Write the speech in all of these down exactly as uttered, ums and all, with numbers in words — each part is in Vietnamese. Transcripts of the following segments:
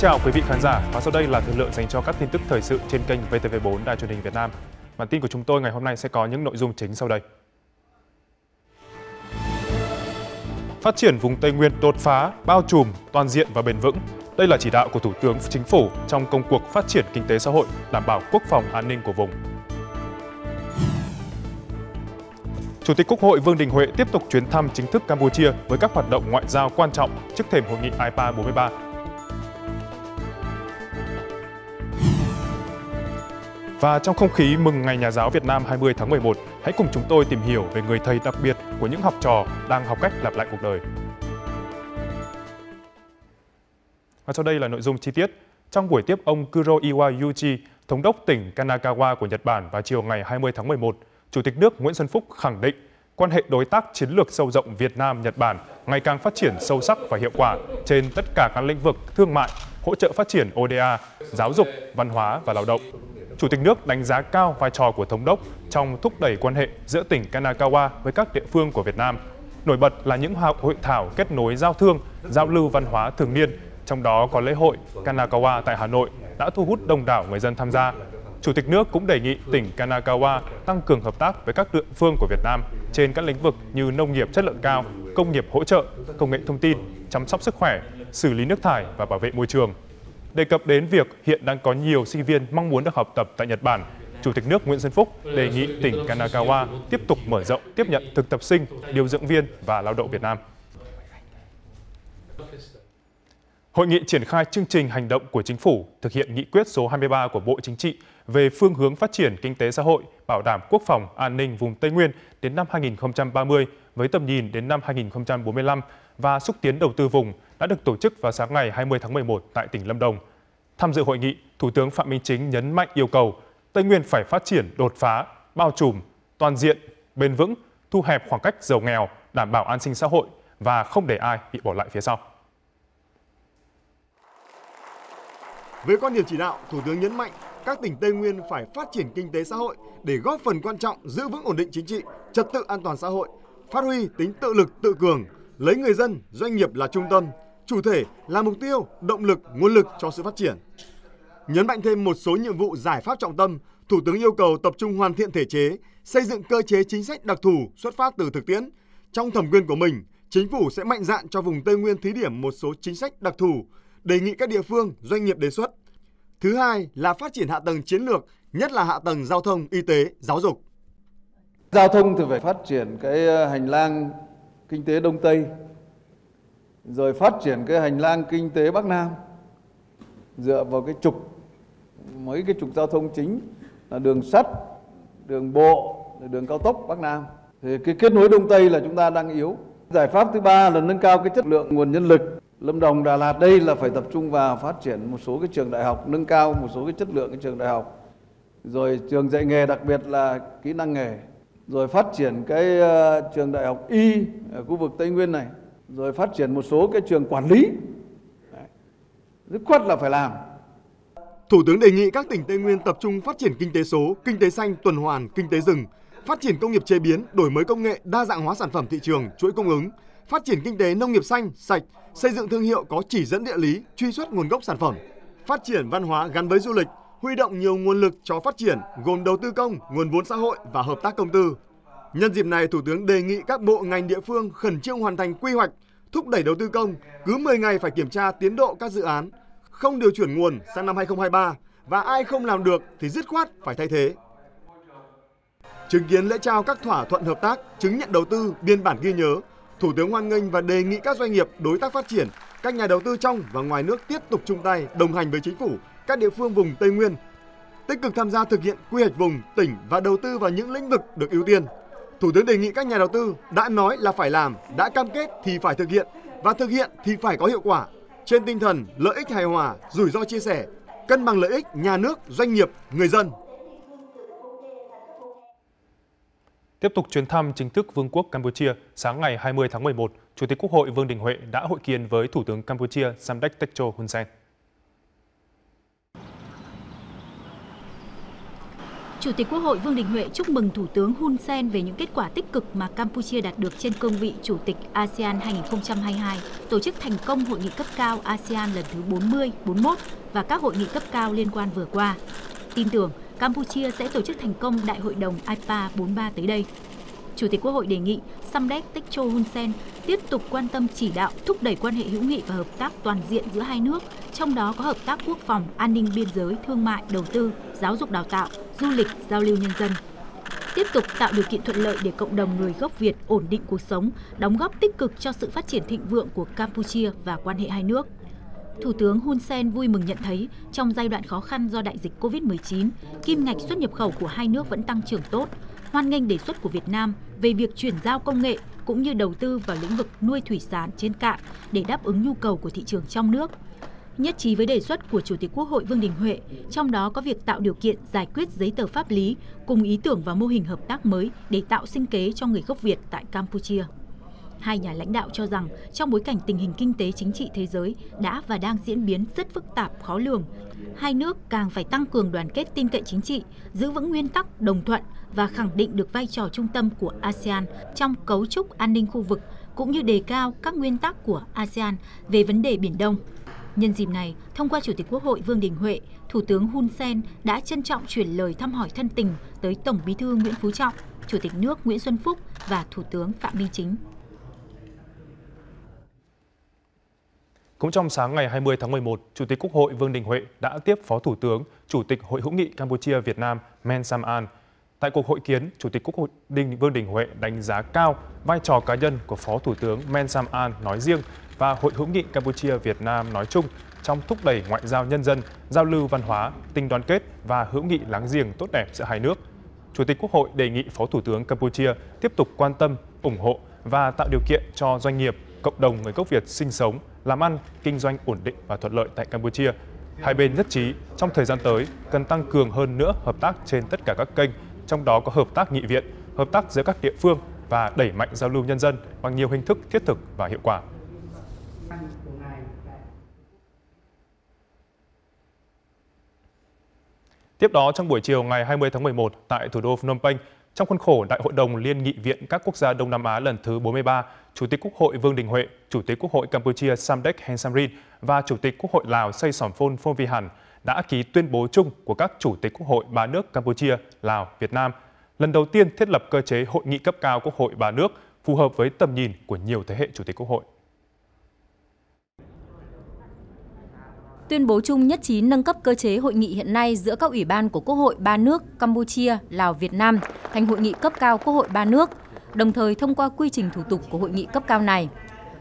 chào quý vị khán giả, và sau đây là thời lượng dành cho các tin tức thời sự trên kênh vê tê vê bốn Đài truyền hình Việt Nam. Bản tin của chúng tôi ngày hôm nay sẽ có những nội dung chính sau đây. Phát triển vùng Tây Nguyên đột phá, bao trùm, toàn diện và bền vững. Đây là chỉ đạo của Thủ tướng Chính phủ trong công cuộc phát triển kinh tế xã hội, đảm bảo quốc phòng an ninh của vùng. Chủ tịch Quốc hội Vương Đình Huệ tiếp tục chuyến thăm chính thức Campuchia với các hoạt động ngoại giao quan trọng trước thềm hội nghị a i pa bốn mươi ba. Và trong không khí mừng Ngày Nhà giáo Việt Nam hai mươi tháng mười một, hãy cùng chúng tôi tìm hiểu về người thầy đặc biệt của những học trò đang học cách lặp lại cuộc đời. Và sau đây là nội dung chi tiết. Trong buổi tiếp ông Kuroiwa Yuji, thống đốc tỉnh Kanagawa của Nhật Bản vào chiều ngày hai mươi tháng mười một, Chủ tịch nước Nguyễn Xuân Phúc khẳng định quan hệ đối tác chiến lược sâu rộng Việt Nam-Nhật Bản ngày càng phát triển sâu sắc và hiệu quả trên tất cả các lĩnh vực thương mại, hỗ trợ phát triển ô đê a, giáo dục, văn hóa và lao động. Chủ tịch nước đánh giá cao vai trò của thống đốc trong thúc đẩy quan hệ giữa tỉnh Kanagawa với các địa phương của Việt Nam. Nổi bật là những hội thảo kết nối giao thương, giao lưu văn hóa thường niên, trong đó có lễ hội Kanagawa tại Hà Nội đã thu hút đông đảo người dân tham gia. Chủ tịch nước cũng đề nghị tỉnh Kanagawa tăng cường hợp tác với các địa phương của Việt Nam trên các lĩnh vực như nông nghiệp chất lượng cao, công nghiệp hỗ trợ, công nghệ thông tin, chăm sóc sức khỏe, xử lý nước thải và bảo vệ môi trường. Đề cập đến việc hiện đang có nhiều sinh viên mong muốn được học tập tại Nhật Bản, Chủ tịch nước Nguyễn Xuân Phúc đề nghị tỉnh Kanagawa tiếp tục mở rộng tiếp nhận thực tập sinh, điều dưỡng viên và lao động Việt Nam. Hội nghị triển khai chương trình hành động của Chính phủ thực hiện nghị quyết số hai mươi ba của Bộ Chính trị về phương hướng phát triển kinh tế xã hội, bảo đảm quốc phòng, an ninh vùng Tây Nguyên đến năm hai nghìn không trăm ba mươi với tầm nhìn đến năm hai nghìn không trăm bốn mươi lăm và xúc tiến đầu tư vùng đã được tổ chức vào sáng ngày hai mươi tháng mười một tại tỉnh Lâm Đồng. Tham dự hội nghị, Thủ tướng Phạm Minh Chính nhấn mạnh yêu cầu Tây Nguyên phải phát triển đột phá, bao trùm, toàn diện, bền vững, thu hẹp khoảng cách giàu nghèo, đảm bảo an sinh xã hội và không để ai bị bỏ lại phía sau. Với quan điểm chỉ đạo, Thủ tướng nhấn mạnh các tỉnh Tây Nguyên phải phát triển kinh tế xã hội để góp phần quan trọng giữ vững ổn định chính trị, trật tự an toàn xã hội, phát huy tính tự lực tự cường, lấy người dân, doanh nghiệp là trung tâm, chủ thể là mục tiêu, động lực, nguồn lực cho sự phát triển. Nhấn mạnh thêm một số nhiệm vụ giải pháp trọng tâm, Thủ tướng yêu cầu tập trung hoàn thiện thể chế, xây dựng cơ chế chính sách đặc thù xuất phát từ thực tiễn. Trong thẩm quyền của mình, Chính phủ sẽ mạnh dạn cho vùng Tây Nguyên thí điểm một số chính sách đặc thù, đề nghị các địa phương, doanh nghiệp đề xuất. Thứ hai là phát triển hạ tầng chiến lược, nhất là hạ tầng giao thông, y tế, giáo dục. Giao thông thì phải phát triển cái hành lang kinh tế Đông Tây, rồi phát triển cái hành lang kinh tế Bắc Nam, dựa vào cái trục, mấy cái trục giao thông chính là đường sắt, đường bộ, đường cao tốc Bắc Nam. Thì cái kết nối Đông Tây là chúng ta đang yếu. Giải pháp thứ ba là nâng cao cái chất lượng nguồn nhân lực. Lâm Đồng, Đà Lạt đây là phải tập trung vào phát triển một số cái trường đại học, nâng cao một số cái chất lượng cái trường đại học, rồi trường dạy nghề, đặc biệt là kỹ năng nghề, rồi phát triển cái trường đại học Y ở khu vực Tây Nguyên này, rồi phát triển một số cái trường quản lý, rất quát là phải làm. Thủ tướng đề nghị các tỉnh Tây Nguyên tập trung phát triển kinh tế số, kinh tế xanh, tuần hoàn, kinh tế rừng, phát triển công nghiệp chế biến, đổi mới công nghệ, đa dạng hóa sản phẩm thị trường, chuỗi cung ứng, phát triển kinh tế nông nghiệp xanh, sạch, xây dựng thương hiệu có chỉ dẫn địa lý, truy xuất nguồn gốc sản phẩm, phát triển văn hóa gắn với du lịch, huy động nhiều nguồn lực cho phát triển gồm đầu tư công, nguồn vốn xã hội và hợp tác công tư. Nhân dịp này, Thủ tướng đề nghị các bộ ngành địa phương khẩn trương hoàn thành quy hoạch, thúc đẩy đầu tư công, cứ mười ngày phải kiểm tra tiến độ các dự án, không điều chuyển nguồn sang năm hai nghìn không trăm hai mươi ba và ai không làm được thì dứt khoát phải thay thế. Chứng kiến lễ trao các thỏa thuận hợp tác, chứng nhận đầu tư, biên bản ghi nhớ, Thủ tướng hoan nghênh và đề nghị các doanh nghiệp, đối tác phát triển, các nhà đầu tư trong và ngoài nước tiếp tục chung tay đồng hành với Chính phủ, các địa phương vùng Tây Nguyên, tích cực tham gia thực hiện quy hoạch vùng, tỉnh và đầu tư vào những lĩnh vực được ưu tiên. Thủ tướng đề nghị các nhà đầu tư đã nói là phải làm, đã cam kết thì phải thực hiện và thực hiện thì phải có hiệu quả. Trên tinh thần lợi ích hài hòa, rủi ro chia sẻ, cân bằng lợi ích nhà nước, doanh nghiệp, người dân. Tiếp tục chuyến thăm chính thức Vương quốc Campuchia, sáng ngày hai mươi tháng mười một, Chủ tịch Quốc hội Vương Đình Huệ đã hội kiến với Thủ tướng Campuchia Samdech Techo Hun Sen. Chủ tịch Quốc hội Vương Đình Huệ chúc mừng Thủ tướng Hun Sen về những kết quả tích cực mà Campuchia đạt được trên cương vị Chủ tịch a sê an hai nghìn không trăm hai mươi hai, tổ chức thành công hội nghị cấp cao a sê an lần thứ bốn mươi, bốn mươi mốt và các hội nghị cấp cao liên quan vừa qua. Tin tưởng, Campuchia sẽ tổ chức thành công Đại hội đồng a i pê a bốn mươi ba tới đây. Chủ tịch Quốc hội đề nghị Samdech Techo Hun Sen tiếp tục quan tâm chỉ đạo thúc đẩy quan hệ hữu nghị và hợp tác toàn diện giữa hai nước, trong đó có hợp tác quốc phòng, an ninh biên giới, thương mại, đầu tư, giáo dục đào tạo, du lịch, giao lưu nhân dân. Tiếp tục tạo điều kiện thuận lợi để cộng đồng người gốc Việt ổn định cuộc sống, đóng góp tích cực cho sự phát triển thịnh vượng của Campuchia và quan hệ hai nước. Thủ tướng Hun Sen vui mừng nhận thấy, trong giai đoạn khó khăn do đại dịch Covid mười chín, kim ngạch xuất nhập khẩu của hai nước vẫn tăng trưởng tốt, hoan nghênh đề xuất của Việt Nam về việc chuyển giao công nghệ cũng như đầu tư vào lĩnh vực nuôi thủy sản trên cạn để đáp ứng nhu cầu của thị trường trong nước. Nhất trí với đề xuất của Chủ tịch Quốc hội Vương Đình Huệ, trong đó có việc tạo điều kiện giải quyết giấy tờ pháp lý cùng ý tưởng và mô hình hợp tác mới để tạo sinh kế cho người gốc Việt tại Campuchia. Hai nhà lãnh đạo cho rằng trong bối cảnh tình hình kinh tế chính trị thế giới đã và đang diễn biến rất phức tạp, khó lường, hai nước càng phải tăng cường đoàn kết tin cậy chính trị, giữ vững nguyên tắc đồng thuận và khẳng định được vai trò trung tâm của a sê an trong cấu trúc an ninh khu vực, cũng như đề cao các nguyên tắc của a sê an về vấn đề Biển Đông. Nhân dịp này, thông qua Chủ tịch Quốc hội Vương Đình Huệ, Thủ tướng Hun Sen đã trân trọng chuyển lời thăm hỏi thân tình tới Tổng Bí thư Nguyễn Phú Trọng, Chủ tịch nước Nguyễn Xuân Phúc và Thủ tướng Phạm Minh Chính. Cũng trong sáng ngày hai mươi tháng mười một, Chủ tịch Quốc hội Vương Đình Huệ đã tiếp Phó Thủ tướng, Chủ tịch Hội hữu nghị Campuchia Việt Nam Men Sam An. Tại cuộc hội kiến, Chủ tịch Quốc hội Đình Vương Đình Huệ đánh giá cao vai trò cá nhân của Phó Thủ tướng Men Sam An nói riêng và Hội hữu nghị Campuchia Việt Nam nói chung trong thúc đẩy ngoại giao nhân dân, giao lưu văn hóa, tình đoàn kết và hữu nghị láng giềng tốt đẹp giữa hai nước. Chủ tịch Quốc hội đề nghị Phó Thủ tướng Campuchia tiếp tục quan tâm, ủng hộ và tạo điều kiện cho doanh nghiệp, cộng đồng người gốc Việt sinh sống, làm ăn, kinh doanh ổn định và thuận lợi tại Campuchia. Hai bên nhất trí trong thời gian tới cần tăng cường hơn nữa hợp tác trên tất cả các kênh, trong đó có hợp tác nghị viện, hợp tác giữa các địa phương và đẩy mạnh giao lưu nhân dân bằng nhiều hình thức thiết thực và hiệu quả. Tiếp đó, trong buổi chiều ngày hai mươi tháng mười một tại thủ đô Phnom Penh, trong khuôn khổ Đại hội đồng Liên nghị viện các quốc gia Đông Nam Á lần thứ bốn mươi ba, Chủ tịch Quốc hội Vương Đình Huệ, Chủ tịch Quốc hội Campuchia Samdech Heng Samrin và Chủ tịch Quốc hội Lào Say Sompoun Phouvihan đã ký tuyên bố chung của các Chủ tịch Quốc hội ba nước Campuchia, Lào, Việt Nam, lần đầu tiên thiết lập cơ chế hội nghị cấp cao Quốc hội ba nước phù hợp với tầm nhìn của nhiều thế hệ Chủ tịch Quốc hội. Tuyên bố chung nhất trí nâng cấp cơ chế hội nghị hiện nay giữa các ủy ban của Quốc hội ba nước Campuchia, Lào, Việt Nam thành hội nghị cấp cao Quốc hội ba nước, đồng thời thông qua quy trình thủ tục của hội nghị cấp cao này.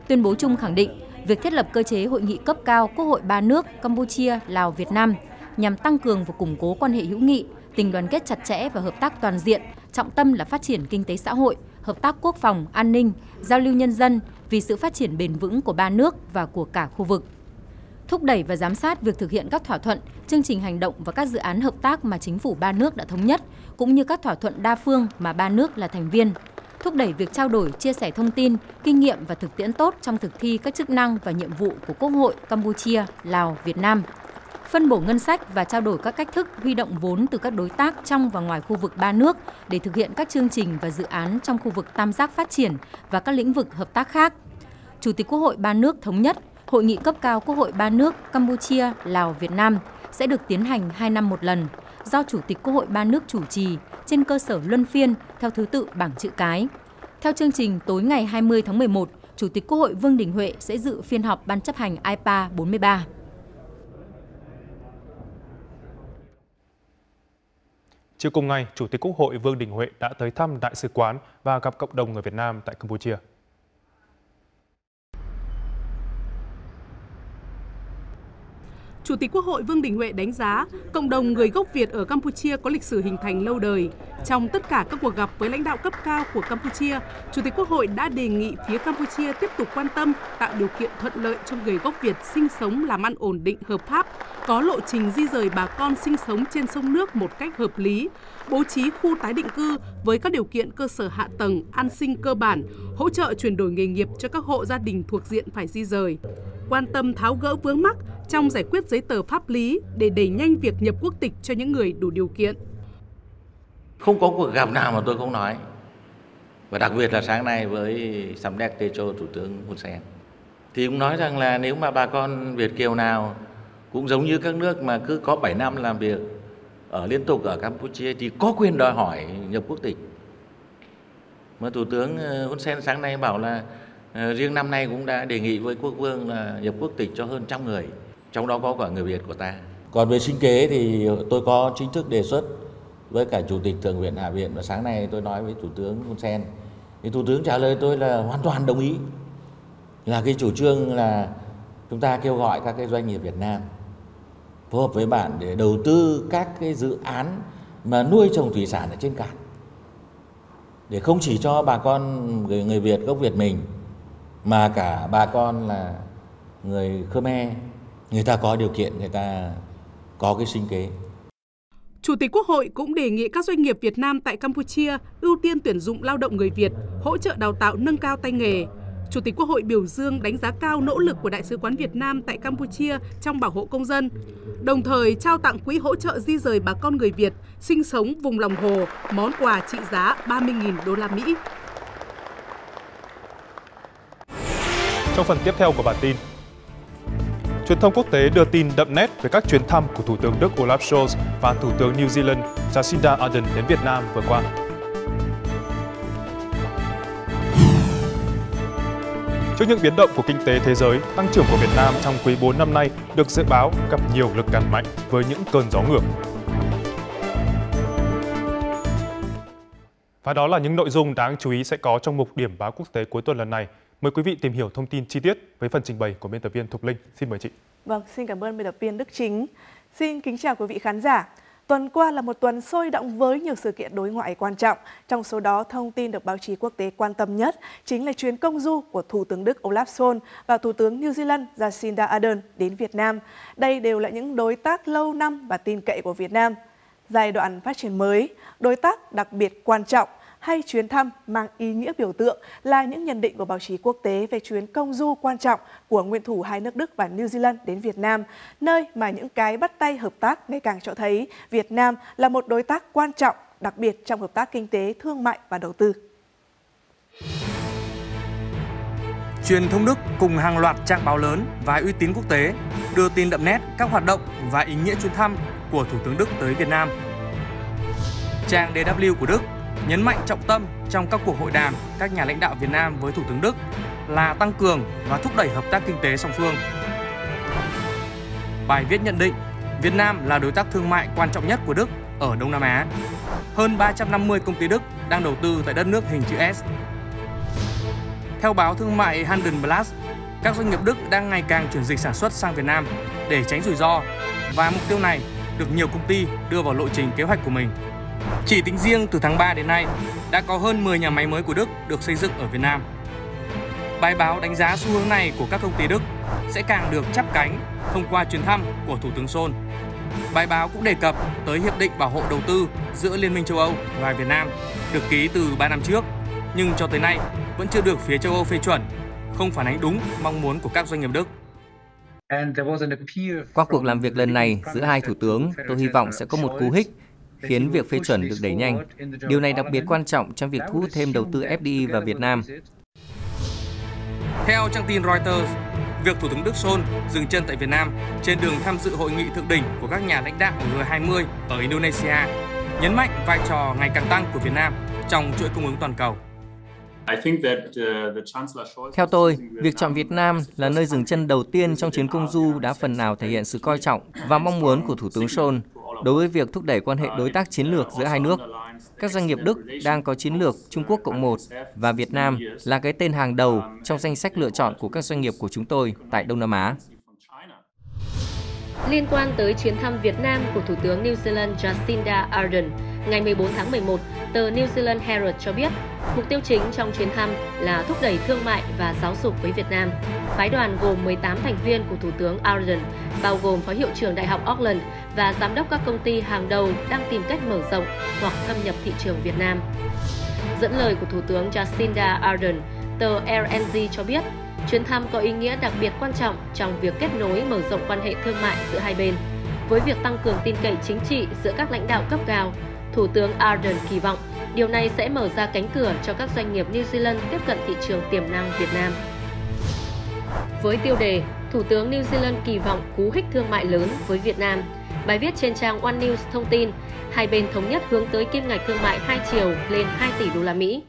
Tuyên bố chung khẳng định việc thiết lập cơ chế hội nghị cấp cao Quốc hội ba nước Campuchia, Lào, Việt Nam nhằm tăng cường và củng cố quan hệ hữu nghị, tình đoàn kết chặt chẽ và hợp tác toàn diện, trọng tâm là phát triển kinh tế xã hội, hợp tác quốc phòng, an ninh, giao lưu nhân dân vì sự phát triển bền vững của ba nước và của cả khu vực. Thúc đẩy và giám sát việc thực hiện các thỏa thuận, chương trình hành động và các dự án hợp tác mà chính phủ ba nước đã thống nhất, cũng như các thỏa thuận đa phương mà ba nước là thành viên. Thúc đẩy việc trao đổi, chia sẻ thông tin, kinh nghiệm và thực tiễn tốt trong thực thi các chức năng và nhiệm vụ của Quốc hội Campuchia, Lào, Việt Nam. Phân bổ ngân sách và trao đổi các cách thức huy động vốn từ các đối tác trong và ngoài khu vực ba nước để thực hiện các chương trình và dự án trong khu vực tam giác phát triển và các lĩnh vực hợp tác khác. Chủ tịch Quốc hội ba nước thống nhất Hội nghị cấp cao Quốc hội ba nước Campuchia, Lào, Việt Nam sẽ được tiến hành hai năm một lần, do Chủ tịch Quốc hội ba nước chủ trì trên cơ sở luân phiên theo thứ tự bảng chữ cái. Theo chương trình, tối ngày hai mươi tháng mười một, Chủ tịch Quốc hội Vương Đình Huệ sẽ dự phiên họp Ban chấp hành a i pê a bốn mươi ba. Chiều cùng ngày, Chủ tịch Quốc hội Vương Đình Huệ đã tới thăm Đại sứ quán và gặp cộng đồng người Việt Nam tại Campuchia. Chủ tịch Quốc hội Vương Đình Huệ đánh giá cộng đồng người gốc Việt ở Campuchia có lịch sử hình thành lâu đời. Trong tất cả các cuộc gặp với lãnh đạo cấp cao của Campuchia, Chủ tịch Quốc hội đã đề nghị phía Campuchia tiếp tục quan tâm tạo điều kiện thuận lợi cho người gốc Việt sinh sống, làm ăn ổn định, hợp pháp, có lộ trình di rời bà con sinh sống trên sông nước một cách hợp lý, bố trí khu tái định cư với các điều kiện cơ sở hạ tầng, an sinh cơ bản, hỗ trợ chuyển đổi nghề nghiệp cho các hộ gia đình thuộc diện phải di rời, quan tâm tháo gỡ vướng mắc trong giải quyết giấy tờ pháp lý để đẩy nhanh việc nhập quốc tịch cho những người đủ điều kiện. Không có cuộc gặp nào mà tôi không nói. Và đặc biệt là sáng nay với Samdech Techo Thủ tướng Hun Sen. Thì cũng nói rằng là nếu mà bà con Việt Kiều nào cũng giống như các nước mà cứ có bảy năm làm việc ở liên tục ở Campuchia thì có quyền đòi hỏi nhập quốc tịch. Mà Thủ tướng Hun Sen sáng nay bảo là riêng năm nay cũng đã đề nghị với quốc vương là nhập quốc tịch cho hơn trăm người. Trong đó có cả người Việt của ta. Còn về sinh kế thì tôi có chính thức đề xuất với cả Chủ tịch Thượng viện Hạ viện. Và sáng nay tôi nói với Thủ tướng Hun Sen. Thì Thủ tướng trả lời tôi là hoàn toàn đồng ý. Là cái chủ trương là chúng ta kêu gọi các cái doanh nghiệp Việt Nam phối hợp với bạn để đầu tư các cái dự án mà nuôi trồng thủy sản ở trên cạn. Để không chỉ cho bà con người, người Việt gốc Việt mình mà cả bà con là người Khmer, người ta có điều kiện, người ta có cái sinh kế. Chủ tịch Quốc hội cũng đề nghị các doanh nghiệp Việt Nam tại Campuchia ưu tiên tuyển dụng lao động người Việt, hỗ trợ đào tạo nâng cao tay nghề. Chủ tịch Quốc hội biểu dương đánh giá cao nỗ lực của Đại sứ quán Việt Nam tại Campuchia trong bảo hộ công dân, đồng thời trao tặng quỹ hỗ trợ di rời bà con người Việt sinh sống vùng lòng hồ, món quà trị giá ba mươi nghìn đô la Mỹ. Trong phần tiếp theo của bản tin, truyền thông quốc tế đưa tin đậm nét về các chuyến thăm của Thủ tướng Đức Olaf Scholz và Thủ tướng New Zealand Jacinda Ardern đến Việt Nam vừa qua. Trước những biến động của kinh tế thế giới, tăng trưởng của Việt Nam trong quý bốn năm nay được dự báo gặp nhiều lực cản mạnh với những cơn gió ngược. Và đó là những nội dung đáng chú ý sẽ có trong mục điểm báo quốc tế cuối tuần lần này. Mời quý vị tìm hiểu thông tin chi tiết với phần trình bày của biên tập viên Thục Linh. Xin mời chị. Vâng, xin cảm ơn biên tập viên Đức Chính. Xin kính chào quý vị khán giả. Tuần qua là một tuần sôi động với nhiều sự kiện đối ngoại quan trọng. Trong số đó, thông tin được báo chí quốc tế quan tâm nhất chính là chuyến công du của Thủ tướng Đức Olaf Scholz và Thủ tướng New Zealand Jacinda Ardern đến Việt Nam. Đây đều là những đối tác lâu năm và tin cậy của Việt Nam. Giai đoạn phát triển mới, đối tác đặc biệt quan trọng hay chuyến thăm mang ý nghĩa biểu tượng là những nhận định của báo chí quốc tế về chuyến công du quan trọng của nguyên thủ hai nước Đức và New Zealand đến Việt Nam, nơi mà những cái bắt tay hợp tác ngày càng cho thấy Việt Nam là một đối tác quan trọng, đặc biệt trong hợp tác kinh tế, thương mại và đầu tư. Truyền thông Đức cùng hàng loạt trang báo lớn và uy tín quốc tế đưa tin đậm nét các hoạt động và ý nghĩa chuyến thăm của Thủ tướng Đức tới Việt Nam. Trang đê vê của Đức nhấn mạnh trọng tâm trong các cuộc hội đàm các nhà lãnh đạo Việt Nam với Thủ tướng Đức là tăng cường và thúc đẩy hợp tác kinh tế song phương. Bài viết nhận định Việt Nam là đối tác thương mại quan trọng nhất của Đức ở Đông Nam Á. Hơn ba trăm năm mươi công ty Đức đang đầu tư tại đất nước hình chữ S. Theo báo thương mại Handelsblatt, các doanh nghiệp Đức đang ngày càng chuyển dịch sản xuất sang Việt Nam để tránh rủi ro và mục tiêu này được nhiều công ty đưa vào lộ trình kế hoạch của mình. Chỉ tính riêng từ tháng ba đến nay, đã có hơn mười nhà máy mới của Đức được xây dựng ở Việt Nam. Bài báo đánh giá xu hướng này của các công ty Đức sẽ càng được chắp cánh thông qua chuyến thăm của Thủ tướng Scholz. Bài báo cũng đề cập tới Hiệp định Bảo hộ Đầu tư giữa Liên minh châu Âu và Việt Nam được ký từ ba năm trước, nhưng cho tới nay vẫn chưa được phía châu Âu phê chuẩn, không phản ánh đúng mong muốn của các doanh nghiệp Đức. Qua cuộc làm việc lần này giữa hai thủ tướng, tôi hy vọng sẽ có một cú hích khiến việc phê chuẩn được đẩy nhanh. Điều này đặc biệt quan trọng trong việc thu hút thêm đầu tư ép đê i vào Việt Nam. Theo trang tin Reuters, việc Thủ tướng Đức Scholz dừng chân tại Việt Nam trên đường tham dự hội nghị thượng đỉnh của các nhà lãnh đạo G hai mươi ở Indonesia nhấn mạnh vai trò ngày càng tăng của Việt Nam trong chuỗi cung ứng toàn cầu. Theo tôi, việc chọn Việt Nam là nơi dừng chân đầu tiên trong chuyến công du đã phần nào thể hiện sự coi trọng và mong muốn của Thủ tướng Scholz đối với việc thúc đẩy quan hệ đối tác chiến lược giữa hai nước. Các doanh nghiệp Đức đang có chiến lược Trung Quốc cộng một và Việt Nam là cái tên hàng đầu trong danh sách lựa chọn của các doanh nghiệp của chúng tôi tại Đông Nam Á. Liên quan tới chuyến thăm Việt Nam của Thủ tướng New Zealand Jacinda Ardern, ngày mười bốn tháng mười một, tờ New Zealand Herald cho biết mục tiêu chính trong chuyến thăm là thúc đẩy thương mại và giáo dục với Việt Nam. Phái đoàn gồm mười tám thành viên của Thủ tướng Ardern, bao gồm Phó Hiệu trưởng Đại học Auckland và Giám đốc các công ty hàng đầu đang tìm cách mở rộng hoặc thâm nhập thị trường Việt Nam. Dẫn lời của Thủ tướng Jacinda Ardern, tờ rờ en dét cho biết chuyến thăm có ý nghĩa đặc biệt quan trọng trong việc kết nối mở rộng quan hệ thương mại giữa hai bên, với việc tăng cường tin cậy chính trị giữa các lãnh đạo cấp cao, Thủ tướng Ardern kỳ vọng điều này sẽ mở ra cánh cửa cho các doanh nghiệp New Zealand tiếp cận thị trường tiềm năng Việt Nam. Với tiêu đề Thủ tướng New Zealand kỳ vọng cú hích thương mại lớn với Việt Nam, bài viết trên trang One News thông tin hai bên thống nhất hướng tới kim ngạch thương mại hai chiều lên hai tỷ đô la Mỹ.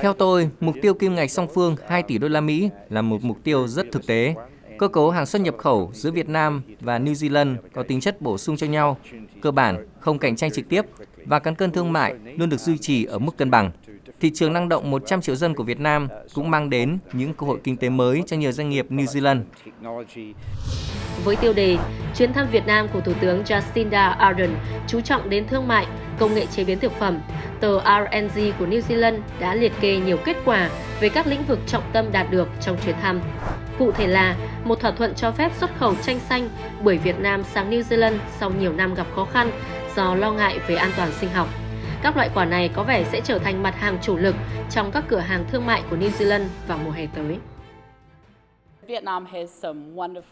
Theo tôi, mục tiêu kim ngạch song phương hai tỷ đô la Mỹ là một mục tiêu rất thực tế. Cơ cấu hàng xuất nhập khẩu giữa Việt Nam và New Zealand có tính chất bổ sung cho nhau, cơ bản không cạnh tranh trực tiếp và cán cân thương mại luôn được duy trì ở mức cân bằng. Thị trường năng động một trăm triệu dân của Việt Nam cũng mang đến những cơ hội kinh tế mới cho nhiều doanh nghiệp New Zealand. Với tiêu đề, chuyến thăm Việt Nam của Thủ tướng Jacinda Ardern chú trọng đến thương mại, công nghệ chế biến thực phẩm, tờ R N Z của New Zealand đã liệt kê nhiều kết quả về các lĩnh vực trọng tâm đạt được trong chuyến thăm. Cụ thể là một thỏa thuận cho phép xuất khẩu chanh xanh bưởi Việt Nam sang New Zealand sau nhiều năm gặp khó khăn do lo ngại về an toàn sinh học. Các loại quả này có vẻ sẽ trở thành mặt hàng chủ lực trong các cửa hàng thương mại của New Zealand vào mùa hè tới.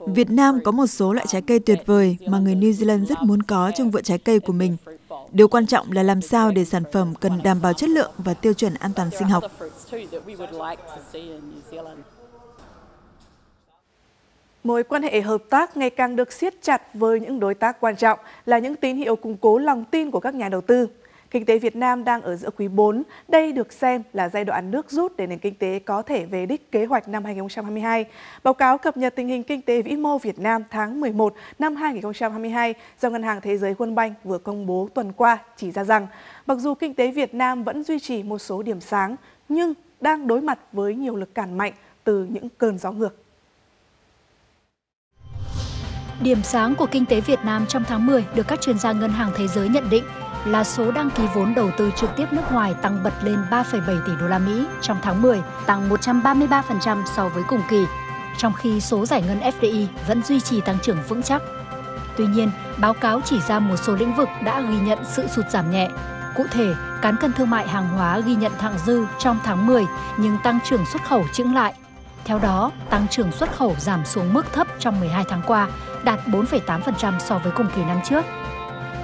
Việt Nam có một số loại trái cây tuyệt vời mà người New Zealand rất muốn có trong vựa trái cây của mình. Điều quan trọng là làm sao để sản phẩm cần đảm bảo chất lượng và tiêu chuẩn an toàn sinh học. Mối quan hệ hợp tác ngày càng được siết chặt với những đối tác quan trọng là những tín hiệu củng cố lòng tin của các nhà đầu tư. Kinh tế Việt Nam đang ở giữa quý bốn, đây được xem là giai đoạn nước rút để nền kinh tế có thể về đích kế hoạch năm hai nghìn không trăm hai mươi hai. Báo cáo cập nhật tình hình kinh tế vĩ mô Việt Nam tháng mười một năm hai nghìn không trăm hai mươi hai do Ngân hàng Thế giới World Bank vừa công bố tuần qua chỉ ra rằng, mặc dù kinh tế Việt Nam vẫn duy trì một số điểm sáng, nhưng đang đối mặt với nhiều lực cản mạnh từ những cơn gió ngược. Điểm sáng của kinh tế Việt Nam trong tháng mười được các chuyên gia Ngân hàng Thế giới nhận định là số đăng ký vốn đầu tư trực tiếp nước ngoài tăng bật lên ba phẩy bảy tỷ đô la Mỹ trong tháng mười, tăng một trăm ba mươi ba phần trăm so với cùng kỳ, trong khi số giải ngân F D I vẫn duy trì tăng trưởng vững chắc. Tuy nhiên, báo cáo chỉ ra một số lĩnh vực đã ghi nhận sự sụt giảm nhẹ. Cụ thể, cán cân thương mại hàng hóa ghi nhận thặng dư trong tháng mười nhưng tăng trưởng xuất khẩu chững lại. Theo đó, tăng trưởng xuất khẩu giảm xuống mức thấp trong mười hai tháng qua, đạt bốn phẩy tám phần trăm so với cùng kỳ năm trước.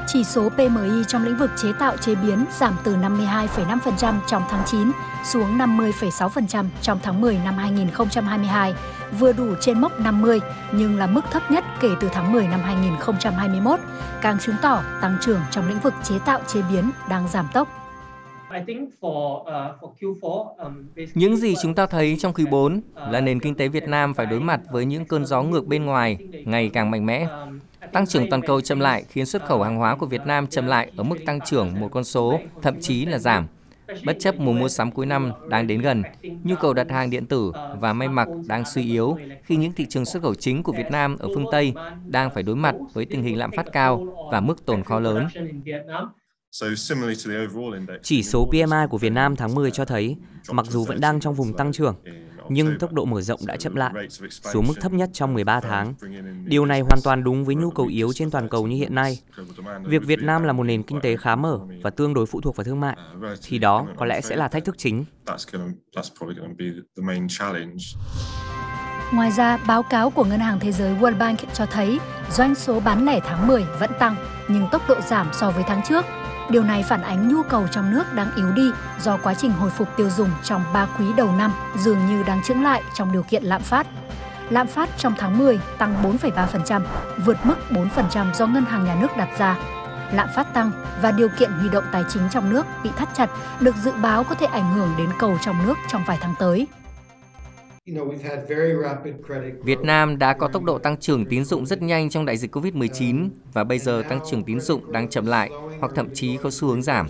Chỉ số P M I trong lĩnh vực chế tạo chế biến giảm từ năm mươi hai phẩy năm phần trăm trong tháng chín xuống năm mươi phẩy sáu phần trăm trong tháng mười năm hai nghìn không trăm hai mươi hai, vừa đủ trên mốc năm mươi nhưng là mức thấp nhất kể từ tháng mười năm hai nghìn không trăm hai mươi mốt, càng chứng tỏ tăng trưởng trong lĩnh vực chế tạo chế biến đang giảm tốc. Những gì chúng ta thấy trong quý bốn là nền kinh tế Việt Nam phải đối mặt với những cơn gió ngược bên ngoài ngày càng mạnh mẽ. Tăng trưởng toàn cầu chậm lại khiến xuất khẩu hàng hóa của Việt Nam chậm lại ở mức tăng trưởng một con số, thậm chí là giảm. Bất chấp mùa mua sắm cuối năm đang đến gần, nhu cầu đặt hàng điện tử và may mặc đang suy yếu khi những thị trường xuất khẩu chính của Việt Nam ở phương Tây đang phải đối mặt với tình hình lạm phát cao và mức tồn kho lớn. Chỉ số P M I của Việt Nam tháng mười cho thấy, mặc dù vẫn đang trong vùng tăng trưởng, nhưng tốc độ mở rộng đã chậm lại, xuống mức thấp nhất trong mười ba tháng. Điều này hoàn toàn đúng với nhu cầu yếu trên toàn cầu như hiện nay. Việc Việt Nam là một nền kinh tế khá mở và tương đối phụ thuộc vào thương mại, thì đó có lẽ sẽ là thách thức chính. Ngoài ra, báo cáo của Ngân hàng Thế giới World Bank cho thấy doanh số bán lẻ tháng mười vẫn tăng, nhưng tốc độ giảm so với tháng trước. Điều này phản ánh nhu cầu trong nước đang yếu đi do quá trình hồi phục tiêu dùng trong ba quý đầu năm dường như đang chững lại trong điều kiện lạm phát. Lạm phát trong tháng mười tăng bốn phẩy ba phần trăm, vượt mức bốn phần trăm do Ngân hàng Nhà nước đặt ra. Lạm phát tăng và điều kiện huy động tài chính trong nước bị thắt chặt được dự báo có thể ảnh hưởng đến cầu trong nước trong vài tháng tới. Việt Nam đã có tốc độ tăng trưởng tín dụng rất nhanh trong đại dịch Covid mười chín và bây giờ tăng trưởng tín dụng đang chậm lại hoặc thậm chí có xu hướng giảm.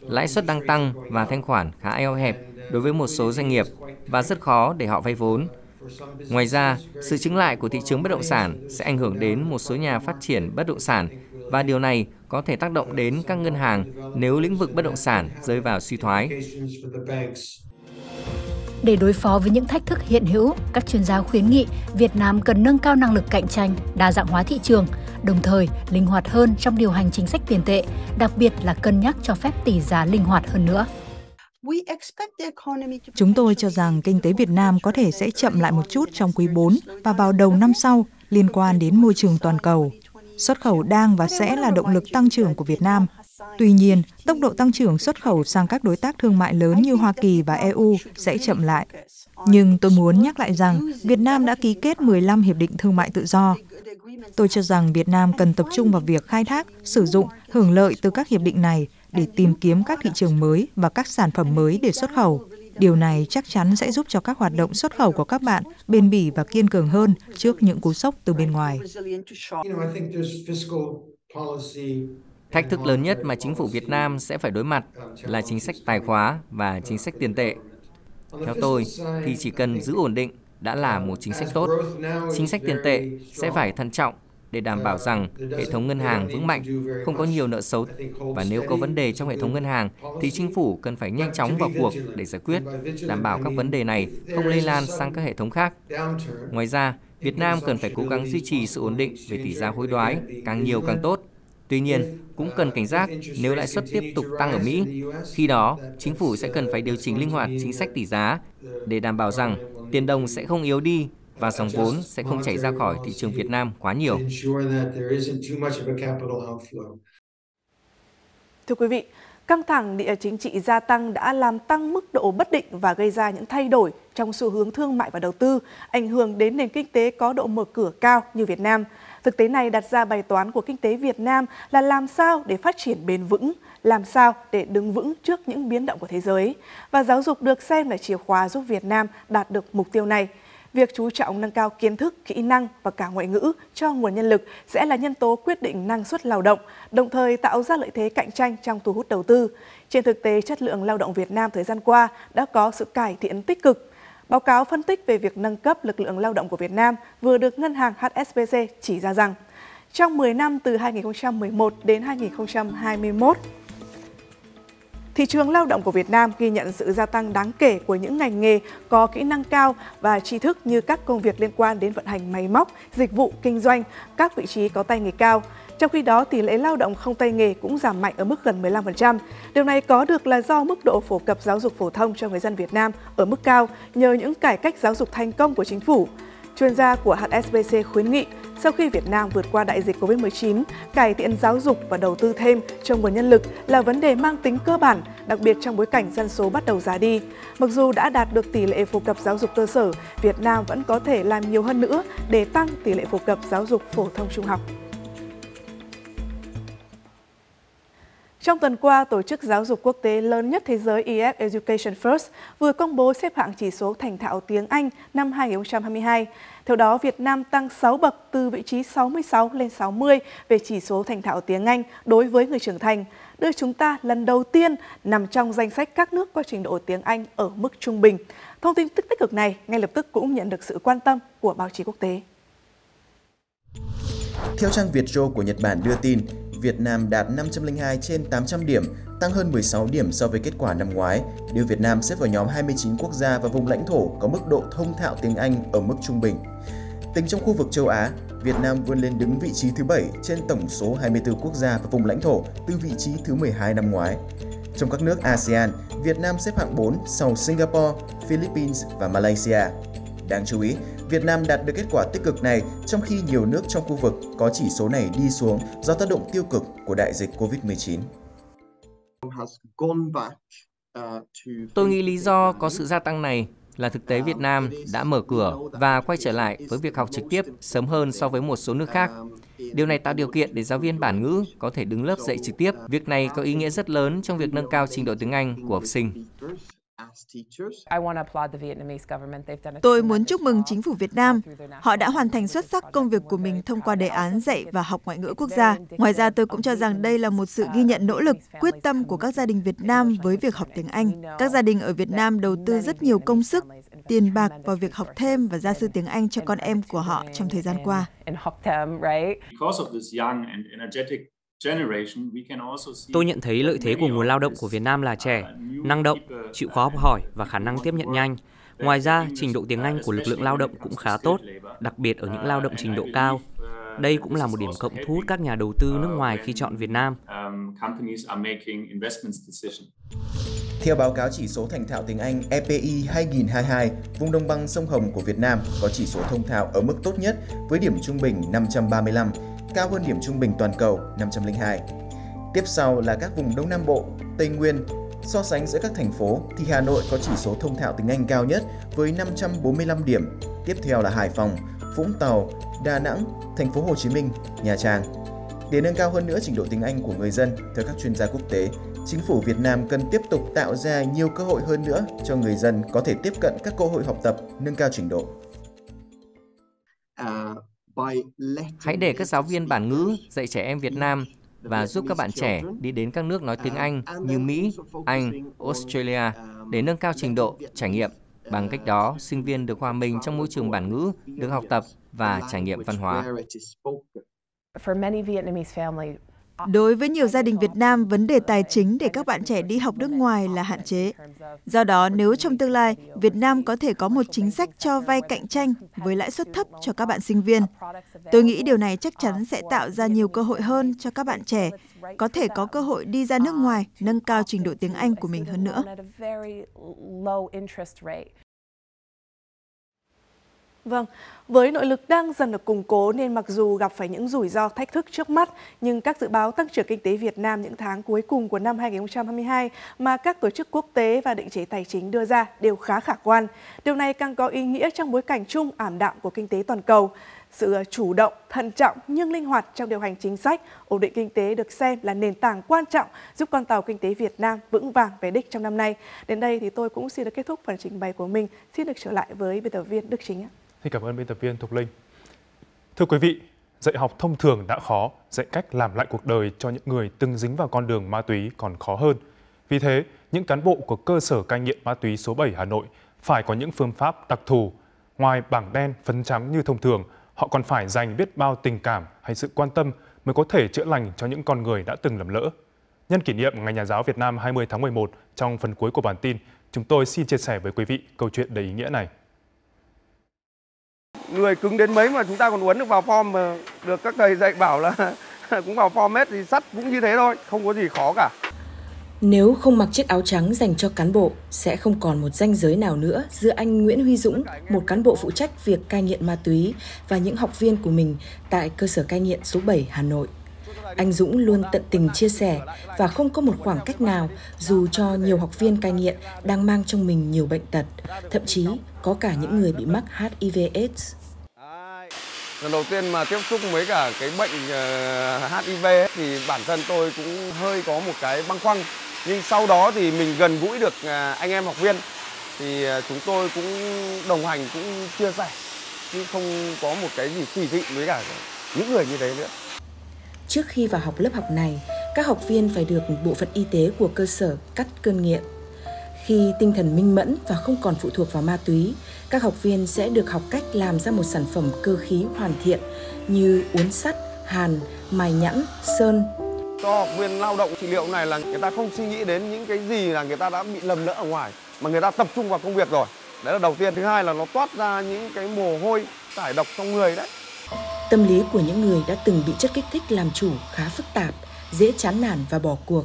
Lãi suất đang tăng và thanh khoản khá eo hẹp đối với một số doanh nghiệp và rất khó để họ vay vốn. Ngoài ra, sự chững lại của thị trường bất động sản sẽ ảnh hưởng đến một số nhà phát triển bất động sản và điều này có thể tác động đến các ngân hàng nếu lĩnh vực bất động sản rơi vào suy thoái. Để đối phó với những thách thức hiện hữu, các chuyên gia khuyến nghị Việt Nam cần nâng cao năng lực cạnh tranh, đa dạng hóa thị trường, đồng thời linh hoạt hơn trong điều hành chính sách tiền tệ, đặc biệt là cân nhắc cho phép tỷ giá linh hoạt hơn nữa. Chúng tôi cho rằng kinh tế Việt Nam có thể sẽ chậm lại một chút trong quý bốn và vào đầu năm sau liên quan đến môi trường toàn cầu. Xuất khẩu đang và sẽ là động lực tăng trưởng của Việt Nam. Tuy nhiên, tốc độ tăng trưởng xuất khẩu sang các đối tác thương mại lớn như Hoa Kỳ và e u sẽ chậm lại. Nhưng tôi muốn nhắc lại rằng Việt Nam đã ký kết mười lăm hiệp định thương mại tự do. Tôi cho rằng Việt Nam cần tập trung vào việc khai thác, sử dụng, hưởng lợi từ các hiệp định này để tìm kiếm các thị trường mới và các sản phẩm mới để xuất khẩu. Điều này chắc chắn sẽ giúp cho các hoạt động xuất khẩu của các bạn bền bỉ và kiên cường hơn trước những cú sốc từ bên ngoài. Thách thức lớn nhất mà chính phủ Việt Nam sẽ phải đối mặt là chính sách tài khóa và chính sách tiền tệ. Theo tôi, thì chỉ cần giữ ổn định đã là một chính sách tốt. Chính sách tiền tệ sẽ phải thận trọng để đảm bảo rằng hệ thống ngân hàng vững mạnh, không có nhiều nợ xấu. Và nếu có vấn đề trong hệ thống ngân hàng, thì chính phủ cần phải nhanh chóng vào cuộc để giải quyết, đảm bảo các vấn đề này không lây lan sang các hệ thống khác. Ngoài ra, Việt Nam cần phải cố gắng duy trì sự ổn định về tỷ giá hối đoái, càng nhiều càng tốt. Tuy nhiên, cũng cần cảnh giác nếu lãi suất tiếp tục tăng ở Mỹ. Khi đó, chính phủ sẽ cần phải điều chỉnh linh hoạt chính sách tỷ giá để đảm bảo rằng tiền đồng sẽ không yếu đi và dòng vốn sẽ không chảy ra khỏi thị trường Việt Nam quá nhiều. Thưa quý vị, căng thẳng địa chính trị gia tăng đã làm tăng mức độ bất định và gây ra những thay đổi trong xu hướng thương mại và đầu tư, ảnh hưởng đến nền kinh tế có độ mở cửa cao như Việt Nam. Thực tế này đặt ra bài toán của kinh tế Việt Nam là làm sao để phát triển bền vững, làm sao để đứng vững trước những biến động của thế giới. Và giáo dục được xem là chìa khóa giúp Việt Nam đạt được mục tiêu này. Việc chú trọng nâng cao kiến thức, kỹ năng và cả ngoại ngữ cho nguồn nhân lực sẽ là nhân tố quyết định năng suất lao động, đồng thời tạo ra lợi thế cạnh tranh trong thu hút đầu tư. Trên thực tế, chất lượng lao động Việt Nam thời gian qua đã có sự cải thiện tích cực. Báo cáo phân tích về việc nâng cấp lực lượng lao động của Việt Nam vừa được ngân hàng H S B C chỉ ra rằng, trong mười năm từ hai nghìn không trăm mười một đến hai nghìn không trăm hai mươi mốt, thị trường lao động của Việt Nam ghi nhận sự gia tăng đáng kể của những ngành nghề có kỹ năng cao và tri thức như các công việc liên quan đến vận hành máy móc, dịch vụ, kinh doanh, các vị trí có tay nghề cao. Trong khi đó, tỷ lệ lao động không tay nghề cũng giảm mạnh ở mức gần mười lăm phần trăm. Điều này có được là do mức độ phổ cập giáo dục phổ thông cho người dân Việt Nam ở mức cao nhờ những cải cách giáo dục thành công của chính phủ. Chuyên gia của H S B C khuyến nghị, sau khi Việt Nam vượt qua đại dịch Covid mười chín, cải thiện giáo dục và đầu tư thêm trong nguồn nhân lực là vấn đề mang tính cơ bản, đặc biệt trong bối cảnh dân số bắt đầu già đi. Mặc dù đã đạt được tỷ lệ phổ cập giáo dục cơ sở, Việt Nam vẫn có thể làm nhiều hơn nữa để tăng tỷ lệ phổ cập giáo dục phổ thông trung học. Trong tuần qua, Tổ chức Giáo dục Quốc tế lớn nhất thế giới E F Education First vừa công bố xếp hạng chỉ số thành thạo tiếng Anh năm hai nghìn không trăm hai mươi hai. Theo đó, Việt Nam tăng sáu bậc từ vị trí sáu mươi sáu lên sáu mươi về chỉ số thành thạo tiếng Anh đối với người trưởng thành, đưa chúng ta lần đầu tiên nằm trong danh sách các nước có trình độ tiếng Anh ở mức trung bình. Thông tin tích cực này ngay lập tức cũng nhận được sự quan tâm của báo chí quốc tế. Theo trang Việt Jo của Nhật Bản đưa tin, Việt Nam đạt năm trăm lẻ hai trên tám trăm điểm, tăng hơn mười sáu điểm so với kết quả năm ngoái, đưa Việt Nam xếp vào nhóm hai mươi chín quốc gia và vùng lãnh thổ có mức độ thông thạo tiếng Anh ở mức trung bình. Tính trong khu vực châu Á, Việt Nam vươn lên đứng vị trí thứ bảy trên tổng số hai mươi tư quốc gia và vùng lãnh thổ từ vị trí thứ mười hai năm ngoái. Trong các nước ASEAN, Việt Nam xếp hạng bốn sau Singapore, Philippines và Malaysia. Đáng chú ý, Việt Nam đạt được kết quả tích cực này trong khi nhiều nước trong khu vực có chỉ số này đi xuống do tác động tiêu cực của đại dịch Covid mười chín. Tôi nghĩ lý do có sự gia tăng này là thực tế Việt Nam đã mở cửa và quay trở lại với việc học trực tiếp sớm hơn so với một số nước khác. Điều này tạo điều kiện để giáo viên bản ngữ có thể đứng lớp dạy trực tiếp. Việc này có ý nghĩa rất lớn trong việc nâng cao trình độ tiếng Anh của học sinh. Tôi muốn chúc mừng chính phủ Việt Nam. Họ đã hoàn thành xuất sắc công việc của mình thông qua đề án dạy và học ngoại ngữ quốc gia. Ngoài ra, tôi cũng cho rằng đây là một sự ghi nhận nỗ lực, quyết tâm của các gia đình Việt Nam với việc học tiếng Anh. Các gia đình ở Việt Nam đầu tư rất nhiều công sức, tiền bạc vào việc học thêm và gia sư tiếng Anh cho con em của họ trong thời gian qua. Tôi nhận thấy lợi thế của nguồn lao động của Việt Nam là trẻ, năng động, chịu khó học hỏi và khả năng tiếp nhận nhanh. Ngoài ra, trình độ tiếng Anh của lực lượng lao động cũng khá tốt, đặc biệt ở những lao động trình độ cao. Đây cũng là một điểm cộng thu hút các nhà đầu tư nước ngoài khi chọn Việt Nam. Theo báo cáo chỉ số thành thạo tiếng Anh E P I hai nghìn không trăm hai mươi hai, vùng đồng bằng sông Hồng của Việt Nam có chỉ số thông thạo ở mức tốt nhất với điểm trung bình năm trăm ba mươi lăm, cao hơn điểm trung bình toàn cầu năm trăm lẻ hai. Tiếp sau là các vùng Đông Nam Bộ, Tây Nguyên. So sánh giữa các thành phố thì Hà Nội có chỉ số thông thạo tiếng Anh cao nhất với năm trăm bốn mươi lăm điểm. Tiếp theo là Hải Phòng, Vũng Tàu, Đà Nẵng, Thành phố Hồ Chí Minh, Nha Trang. Để nâng cao hơn nữa trình độ tiếng Anh của người dân, theo các chuyên gia quốc tế, Chính phủ Việt Nam cần tiếp tục tạo ra nhiều cơ hội hơn nữa cho người dân có thể tiếp cận các cơ hội học tập, nâng cao trình độ. Hãy để các giáo viên bản ngữ dạy trẻ em Việt Nam và giúp các bạn trẻ đi đến các nước nói tiếng Anh như Mỹ, Anh, Australia để nâng cao trình độ, trải nghiệm. Bằng cách đó, sinh viên được hòa mình trong môi trường bản ngữ, được học tập và trải nghiệm văn hóa. Đối với nhiều gia đình Việt Nam, vấn đề tài chính để các bạn trẻ đi học nước ngoài là hạn chế. Do đó, nếu trong tương lai, Việt Nam có thể có một chính sách cho vay cạnh tranh với lãi suất thấp cho các bạn sinh viên. Tôi nghĩ điều này chắc chắn sẽ tạo ra nhiều cơ hội hơn cho các bạn trẻ, có thể có cơ hội đi ra nước ngoài, nâng cao trình độ tiếng Anh của mình hơn nữa. Vâng, với nội lực đang dần được củng cố nên mặc dù gặp phải những rủi ro thách thức trước mắt, nhưng các dự báo tăng trưởng kinh tế Việt Nam những tháng cuối cùng của năm hai nghìn không trăm hai mươi hai mà các tổ chức quốc tế và định chế tài chính đưa ra đều khá khả quan. Điều này càng có ý nghĩa trong bối cảnh chung ảm đạm của kinh tế toàn cầu. Sự chủ động, thận trọng nhưng linh hoạt trong điều hành chính sách, ổn định kinh tế được xem là nền tảng quan trọng giúp con tàu kinh tế Việt Nam vững vàng về đích trong năm nay. Đến đây thì tôi cũng xin được kết thúc phần trình bày của mình. Xin được trở lại với biên tập viên Đức Chính. Xin cảm ơn biên tập viên Thục Linh. Thưa quý vị, dạy học thông thường đã khó, dạy cách làm lại cuộc đời cho những người từng dính vào con đường ma túy còn khó hơn. Vì thế, những cán bộ của cơ sở cai nghiện ma túy số bảy Hà Nội phải có những phương pháp đặc thù. Ngoài bảng đen, phấn trắng như thông thường, họ còn phải dành biết bao tình cảm hay sự quan tâm mới có thể chữa lành cho những con người đã từng lầm lỡ. Nhân kỷ niệm Ngày Nhà giáo Việt Nam hai mươi tháng mười một, trong phần cuối của bản tin, chúng tôi xin chia sẻ với quý vị câu chuyện đầy ý nghĩa này. Người cứng đến mấy mà chúng ta còn uốn được vào form, mà được các thầy dạy bảo là cũng vào form hết thì sắt cũng như thế thôi, không có gì khó cả. Nếu không mặc chiếc áo trắng dành cho cán bộ, sẽ không còn một ranh giới nào nữa giữa anh Nguyễn Huy Dũng, một cán bộ phụ trách việc cai nghiện ma túy, và những học viên của mình tại cơ sở cai nghiện số bảy Hà Nội. Anh Dũng luôn tận tình chia sẻ và không có một khoảng cách nào dù cho nhiều học viên cai nghiện đang mang trong mình nhiều bệnh tật, thậm chí có cả những người bị mắc H I V AIDS. Lần đầu tiên mà tiếp xúc với cả cái bệnh H I V thì bản thân tôi cũng hơi có một cái băn khoăn. Nhưng sau đó thì mình gần gũi được anh em học viên thì chúng tôi cũng đồng hành, cũng chia sẻ, chứ không có một cái gì kỳ thị với cả những người như thế nữa. Trước khi vào học lớp học này, các học viên phải được bộ phận y tế của cơ sở cắt cơn nghiện. Khi tinh thần minh mẫn và không còn phụ thuộc vào ma túy, các học viên sẽ được học cách làm ra một sản phẩm cơ khí hoàn thiện như uốn sắt, hàn, mài nhẵn, sơn. Cho học viên lao động trị liệu này là người ta không suy nghĩ đến những cái gì là người ta đã bị lầm lỡ ở ngoài, mà người ta tập trung vào công việc rồi. Đấy là đầu tiên. Thứ hai là nó toát ra những cái mồ hôi thải độc trong người đấy. Tâm lý của những người đã từng bị chất kích thích làm chủ khá phức tạp, dễ chán nản và bỏ cuộc.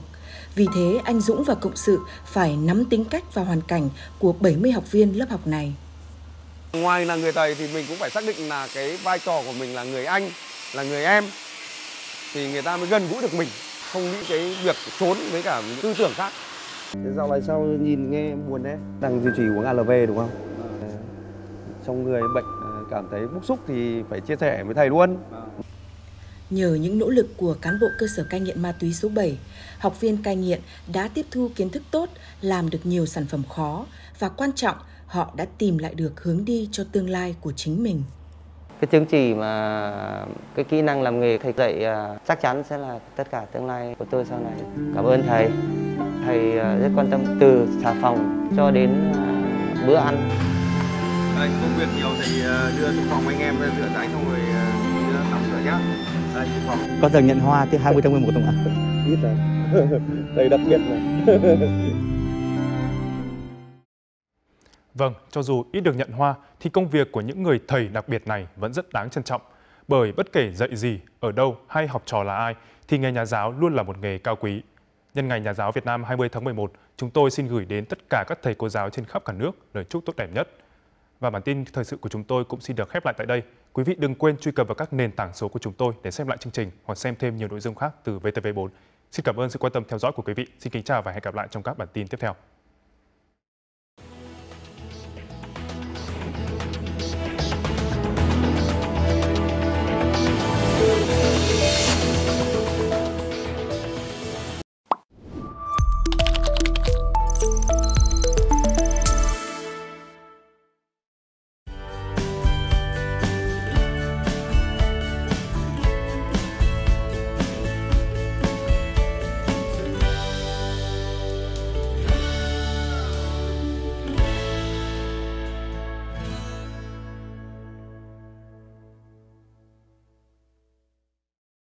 Vì thế, anh Dũng và cộng sự phải nắm tính cách và hoàn cảnh của bảy mươi học viên lớp học này. Ngoài là người thầy thì mình cũng phải xác định là cái vai trò của mình là người anh, là người em. Thì người ta mới gần gũi được mình, không nghĩ cái việc trốn với cả tư tưởng khác. Thế dạo này sao nhìn nghe buồn đấy, đang duy trì uống A L V đúng không? Trong người bệnh cảm thấy bức xúc thì phải chia sẻ với thầy luôn. Nhờ những nỗ lực của cán bộ cơ sở cai nghiện ma túy số bảy, học viên cai nghiện đã tiếp thu kiến thức tốt, làm được nhiều sản phẩm khó và quan trọng, họ đã tìm lại được hướng đi cho tương lai của chính mình. Cái chứng chỉ mà cái kỹ năng làm nghề thầy dạy chắc chắn sẽ là tất cả tương lai của tôi sau này. Cảm ơn thầy. Thầy rất quan tâm từ xà phòng cho đến bữa ăn. Anh công việc nhiều thì đưa xuống phòng anh em rửa rãi xong rồi đưa tắm rửa nhá. Đây xuống phòng. Có giờ nhận hoa thứ hai mươi tháng mười một không ạ? Biết rồi. Đây đặc biệt này. Vâng, cho dù ít được nhận hoa thì công việc của những người thầy đặc biệt này vẫn rất đáng trân trọng. Bởi bất kể dạy gì, ở đâu hay học trò là ai thì nghề nhà giáo luôn là một nghề cao quý. Nhân Ngày Nhà giáo Việt Nam hai mươi tháng mười một, chúng tôi xin gửi đến tất cả các thầy cô giáo trên khắp cả nước lời chúc tốt đẹp nhất. Và bản tin thời sự của chúng tôi cũng xin được khép lại tại đây. Quý vị đừng quên truy cập vào các nền tảng số của chúng tôi để xem lại chương trình hoặc xem thêm nhiều nội dung khác từ V T V bốn. Xin cảm ơn sự quan tâm theo dõi của quý vị. Xin kính chào và hẹn gặp lại trong các bản tin tiếp theo.